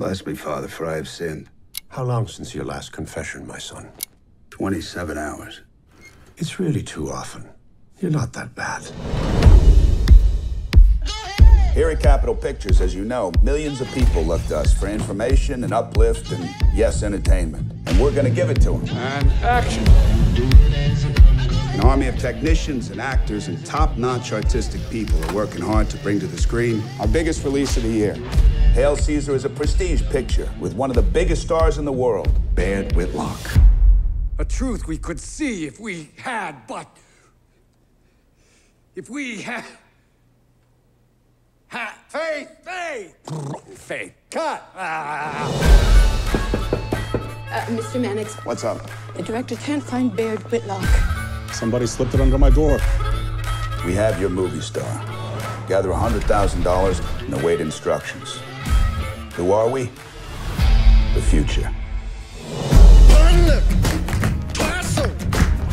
Bless me, Father, for I have sinned. How long since your last confession, my son? 27 hours. It's really too often. You're not that bad. Here at Capitol Pictures, as you know, millions of people look to us for information and uplift and, yes, entertainment. And we're gonna give it to them. And action. An army of technicians and actors and top-notch artistic people are working hard to bring to the screen our biggest release of the year. Hail, Caesar! Is a prestige picture with one of the biggest stars in the world, Baird Whitlock. A truth we could see if we had, but... if we had... Faith, cut! Mr. Mannix. What's up? The director can't find Baird Whitlock. Somebody slipped it under my door. We have your movie star. Gather $100,000 and await instructions. Who are we? The future.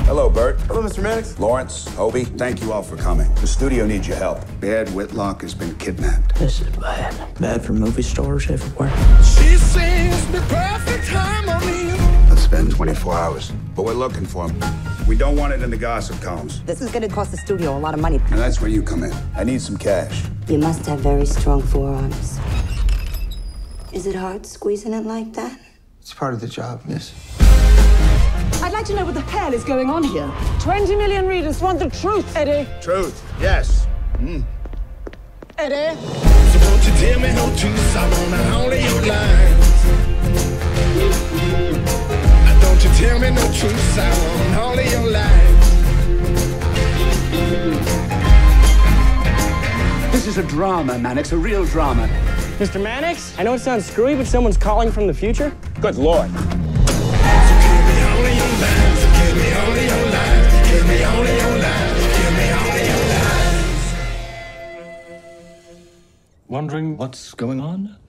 Hello, Bert. Hello, Mr. Mannix. Lawrence, Obi, thank you all for coming. The studio needs your help. Baird Whitlock has been kidnapped. This is bad. Bad for movie stars everywhere. She sings the perfect harmony. It's been 24 hours, but we're looking for him. We don't want it in the gossip columns. This is going to cost the studio a lot of money. And that's where you come in. I need some cash. You must have very strong forearms. Is it hard squeezing it like that? It's part of the job, miss. I'd like to know what the hell is going on here. 20 million readers want the truth, Eddie. Truth, yes. Eddie? So won't you tell me no truth? I wanna all of your lies. Don't you tell me no truth? I want all of your lies. This is a drama, Mannix, a real drama. Mr. Mannix, I know it sounds screwy, but someone's calling from the future. Good Lord. Wondering what's going on?